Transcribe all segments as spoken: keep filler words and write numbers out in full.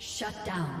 Shut down.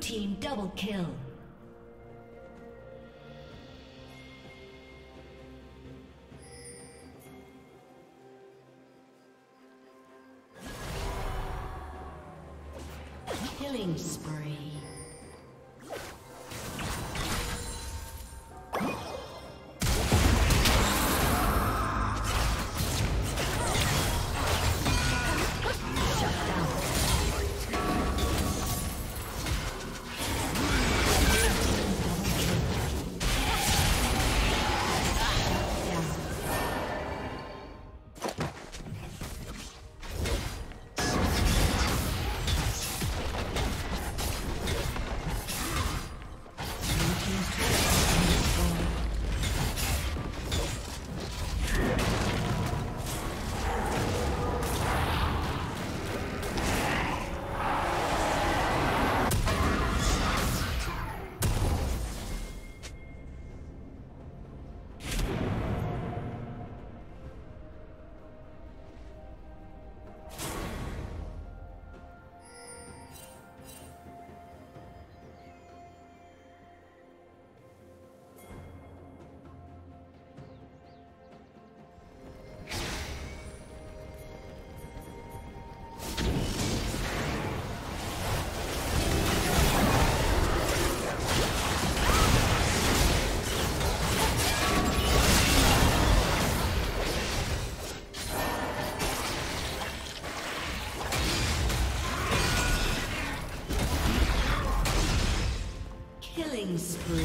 Team double kill. Killing spree. Killing spree.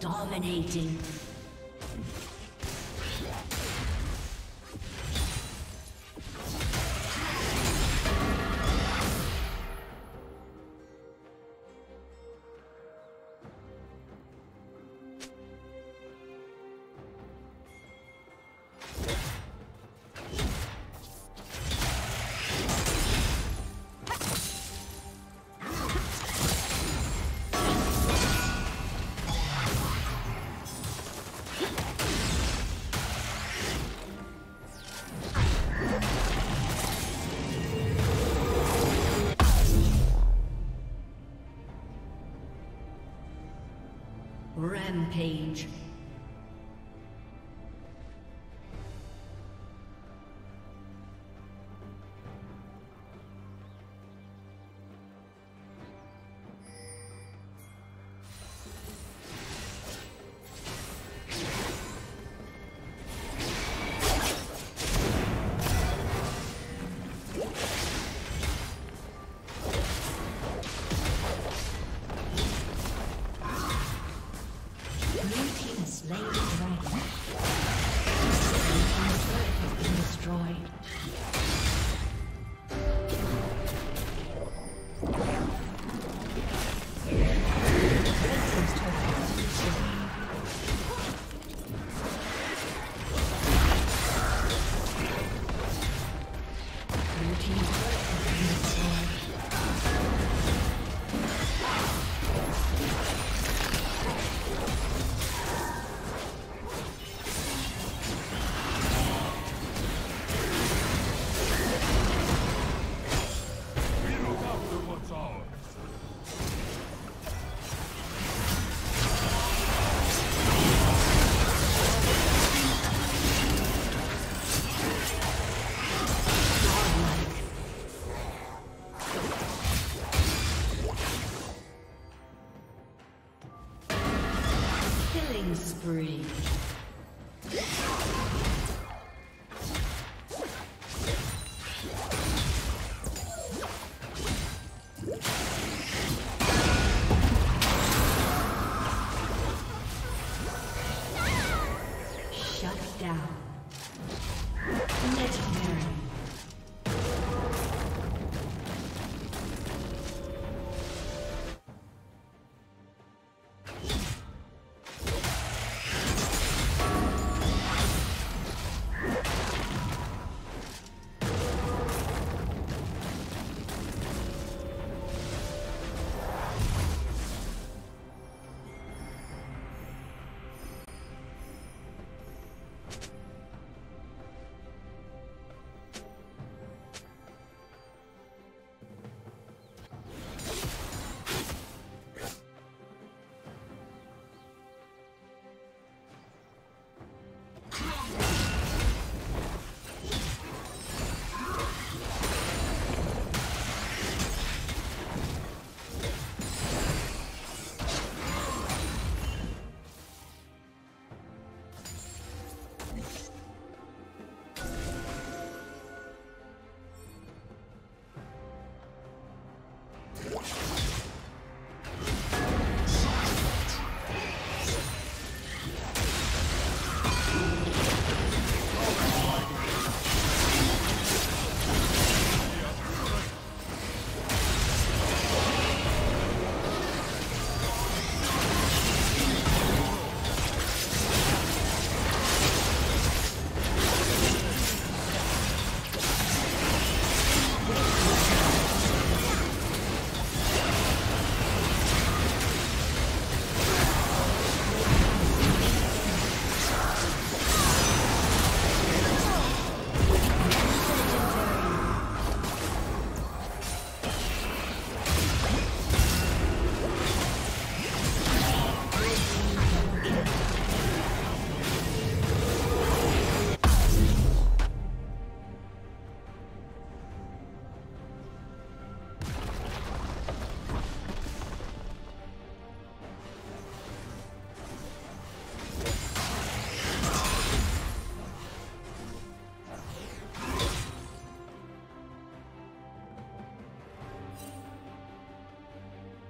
Dominating. Rampage. Spree. Shut down. Legendary.